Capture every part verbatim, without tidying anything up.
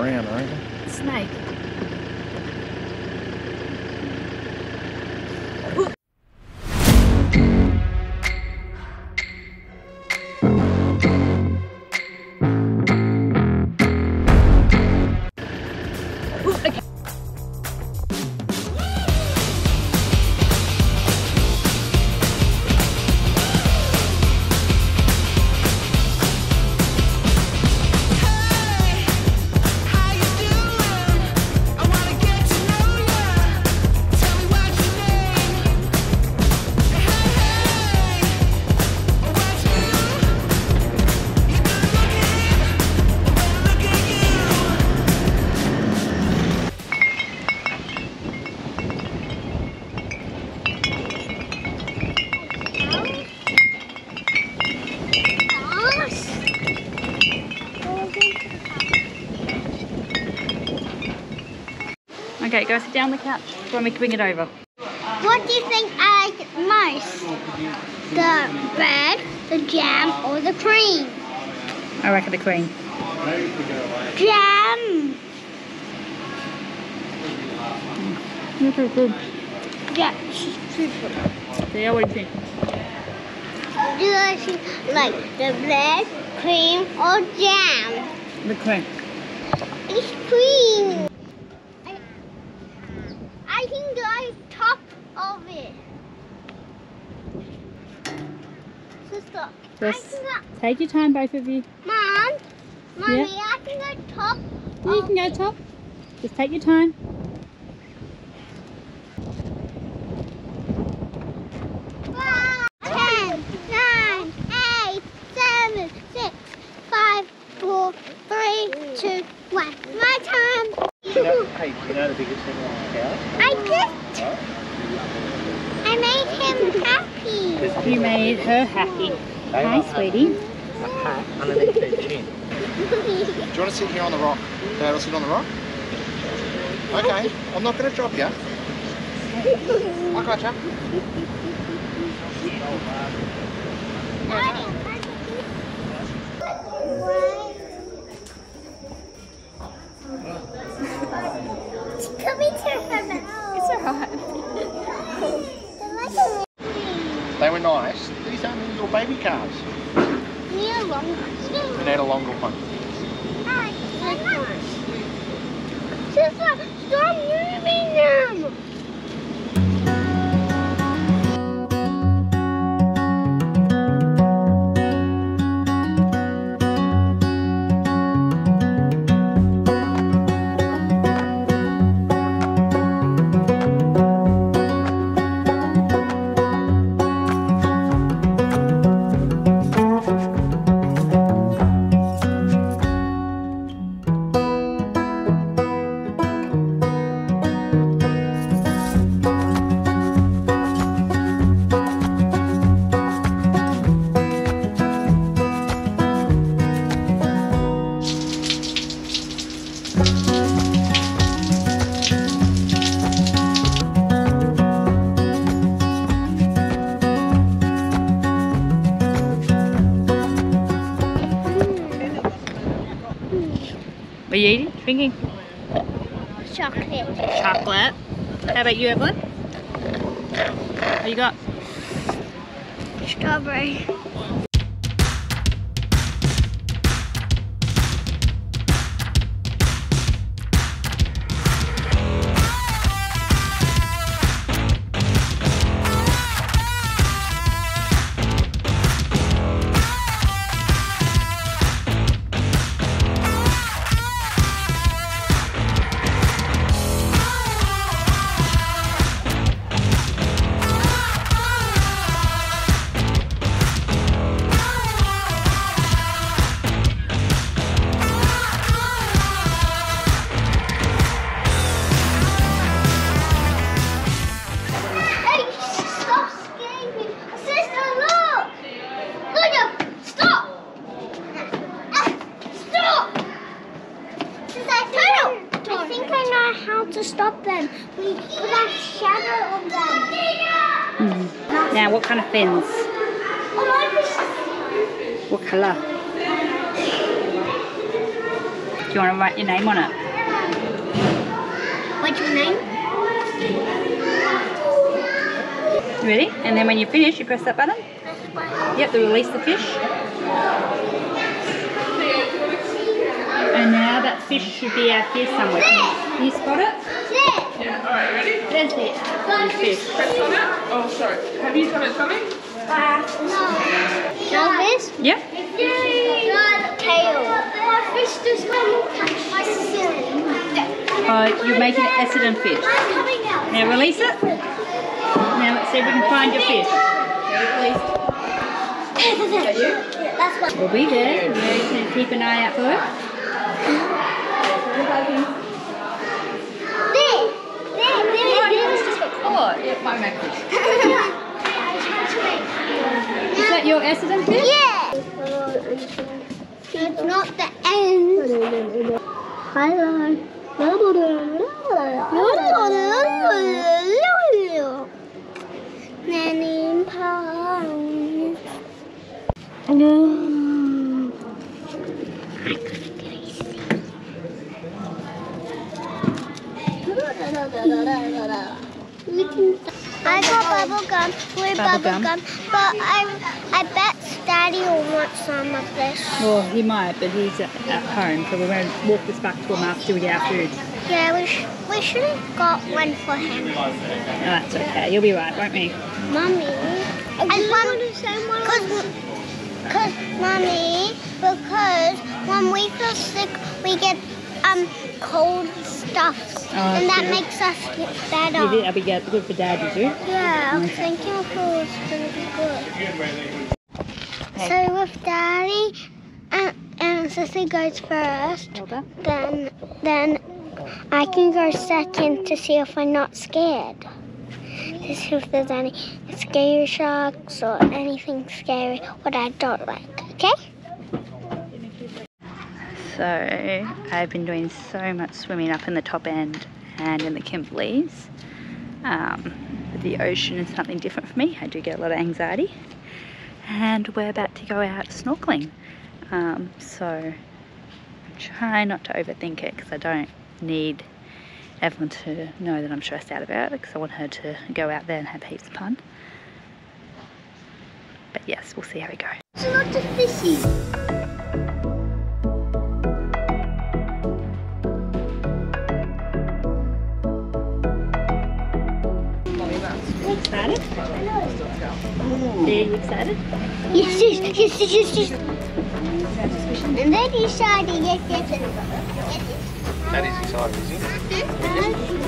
brand, right? Snake. Okay, go sit down on the couch before we bring it over. What do you think I like most? The bread, the jam, or the cream? I reckon the cream. Jam! You're pretty good. Yeah, she's pretty good. Yeah, what do you think? Do you like the bread, cream, or jam? The cream. It's cream. Just take your time, both of you. Mom, Mommy, yeah. I can go top. Yeah, you can go top. Just take your time. Five, ten, nine, eight, seven, six, five, four, three, two, one. My time. You know, hey, you know the biggest thing on the couch? I just. I made him happy. You made her happy. Hi, sweetie. Underneath their chin. Do you want to sit here on the rock? Dad will sit on the rock? Okay, I'm not going to drop you. I got you. Come here, Mama. It's alright. They were nice. These aren't little baby calves. We need a longer one. We need a longer one. Sister, stop moving them! What are you eating? Drinking? Chocolate. Chocolate. How about you, Evelyn? What you got? Strawberry. To stop them. We put a shadow on them. Mm. Now, what kind of fins? What colour? Do you want to write your name on it? What's your name? Ready? And then when you finish, you press that button. Press the button. Yep, to release the fish. And now that fish should be out here somewhere. Can you spot it? That's it. Yeah, alright, ready? That's it. There's fish. Press on it. Oh, sorry. Have you done it something? Uh, no. Show this? Yep. Yeah. Tail. Oh, you're making an accident fish. Now release it. Now let's see if we can find your fish. Release it. We'll be there. You can keep an eye out for it. There. There. There. There. My magnet. Is that your accident fish? Yeah. It's not the end. Hello. Nanny Pong. I got bubble gum. We're bubble, bubble gum. But I I bet Daddy will want some of this. Well, he might, but he's at, at home, so we're going to walk this back to him after we get our food. Yeah, we, sh we should have got one for him. No, that's okay. You'll be right, won't we? Mummy, I want to say one because, because, Mummy, because when we feel sick, we get um cold stuff, oh, and that good. Makes us get better. Yeah, that'll be good for Dad, you do? Yeah, I'm thinking it's going to be good. So with Daddy and, and Sissy goes first, then then I can go second to see if I'm not scared. To see if there's any scary sharks or anything scary, what I don't like, okay? So I've been doing so much swimming up in the top end and in the Kimberleys. Um, the ocean is something different for me. I do get a lot of anxiety. And we're about to go out snorkeling, um, so try not to overthink it because I don't need everyone to know that I'm stressed out about it because I want her to go out there and have heaps of fun. But yes, we'll see how we go. It's a lot of fishies. Excited? Are you excited? Yes, yes, yes, yes, yes. I'm very excited, yes, yes, yes. That is excited, is it?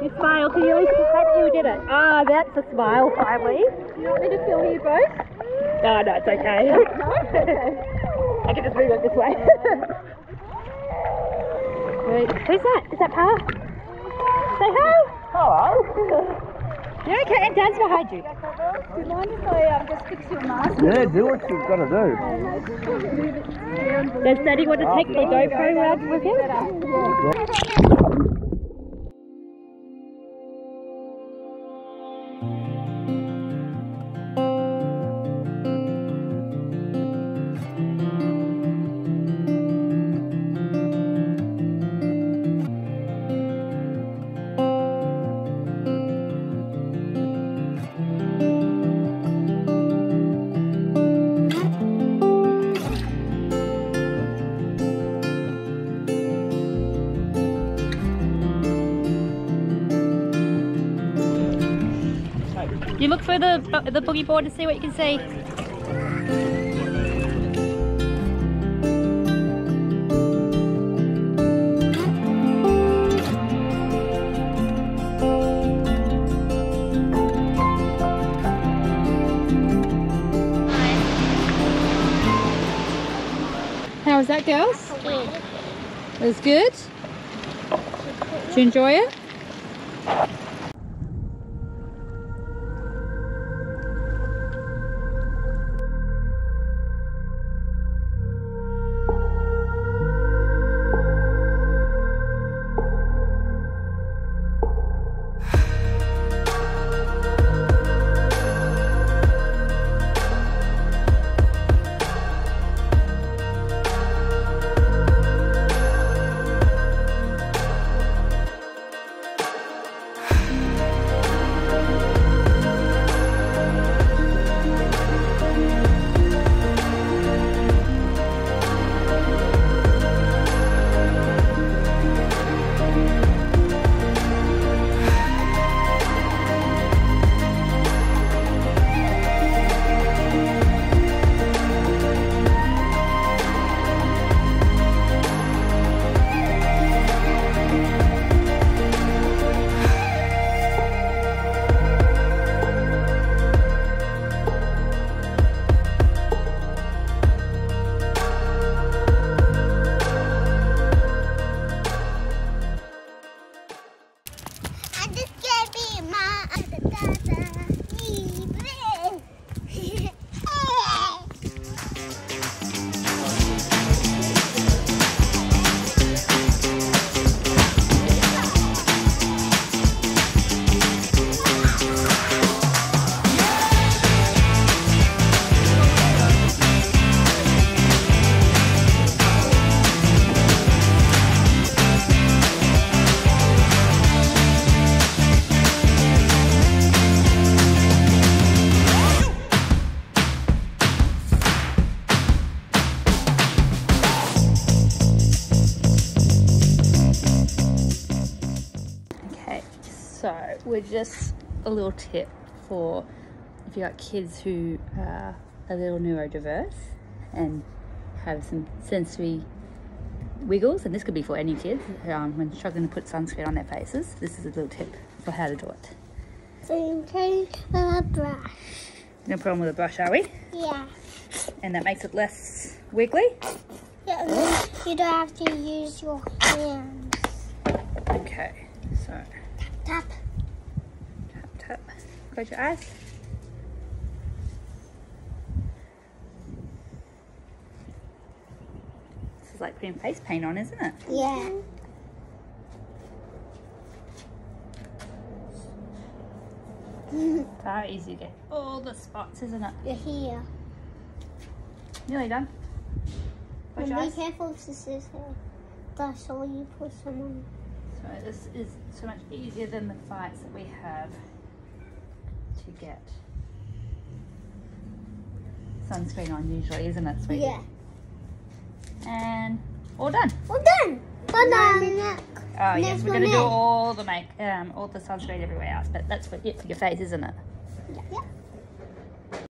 You smiled, so you at least said you did it. Ah, that's a smile, finally. Do you want me to film you both? Oh, no, it's okay. I can just move it this way. Wait, who's that? Is that Pa? Say hello. Hello. You're okay, and Dad's behind you. Do you mind if I um, just fix your mask? Yeah, do what you've got to do. Does Daddy want to take the GoPro around with him? You look for the, the boogie board and see what you can see. How was that, girls? Good. It was good? Did you enjoy it? We're just a little tip for if you got kids who are a little neurodiverse and have some sensory wiggles, and this could be for any kids um, when struggling to put sunscreen on their faces. This is a little tip for how to do it. So you take a brush. No problem with a brush, are we? Yeah. And that makes it less wiggly? Yeah, you don't have to use your hands. Okay, so tap tap. Close your eyes. This is like putting face paint on, isn't it? Yeah. Far easier to get all the spots, isn't it? You're here. Nearly done. Close your eyes. Be careful if this is here. That's all you put some on. So this is so much easier than the fights that we have to get sunscreen on usually, isn't it, sweetie? Yeah. And all done. All done. All done. Next oh yes, next we're gonna do all the make um all the sunscreen everywhere else, but that's what it for your face, isn't it? Yeah. Yeah.